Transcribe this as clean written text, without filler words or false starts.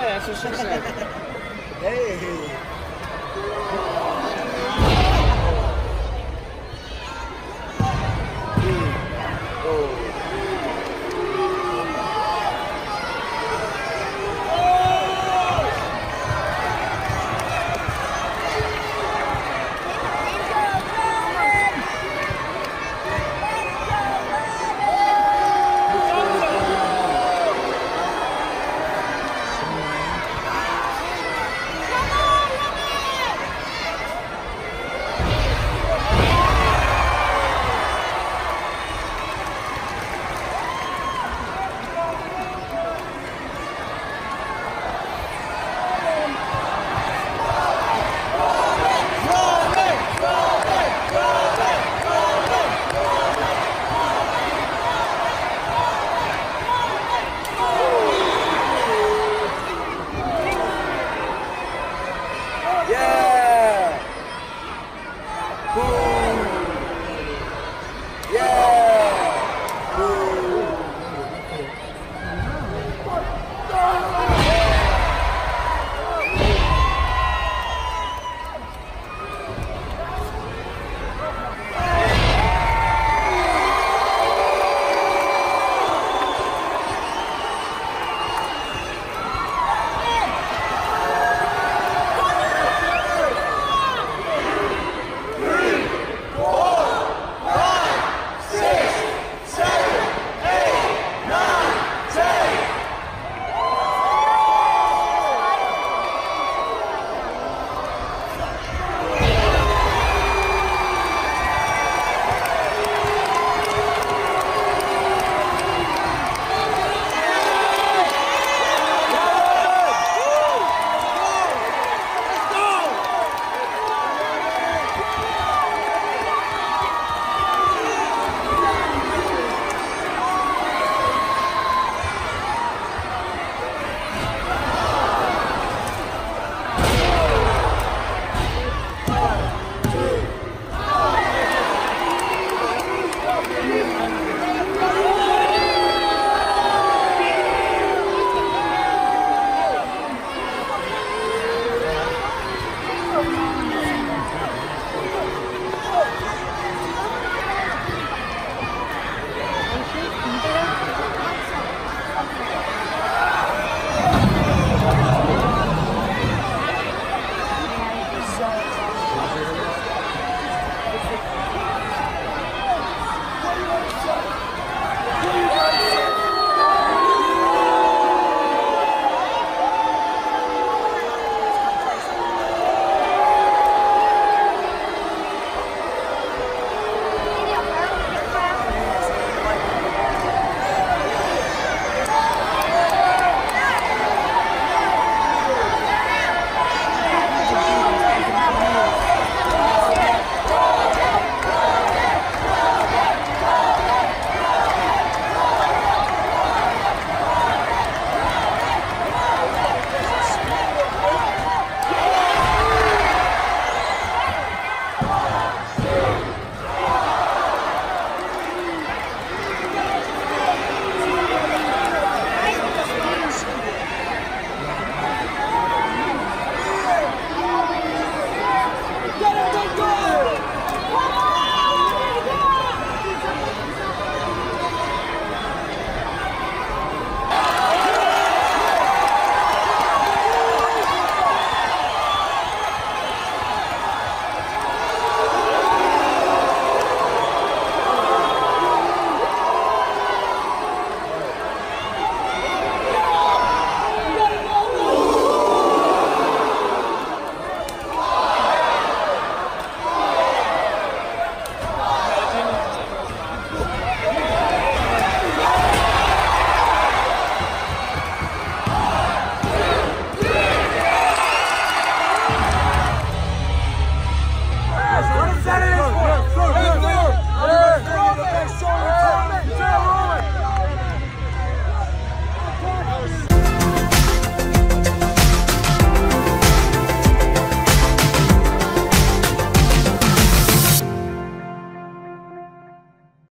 That's what she said. Hey.